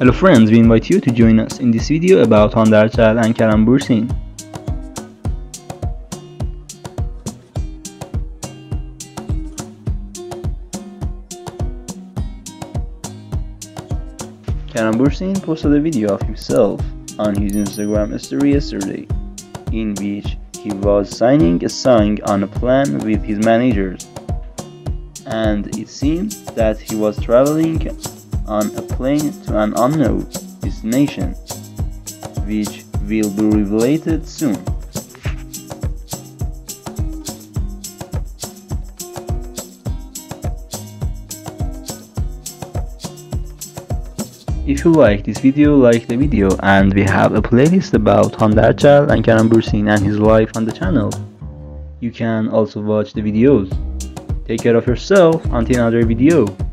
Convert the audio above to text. Hello friends, we invite you to join us in this video about Hande Erçel and Kerem Bürsin. Kerem Bürsin posted a video of himself on his Instagram story yesterday, in which he was signing a song on a plan with his managers, and it seems that he was traveling on a plane to an unknown destination, which will be revealed soon. If you like this video, like the video, and we have a playlist about Hande Erçel and Kerem Bürsin and his life on the channel. You can also watch the videos. Take care of yourself until another video.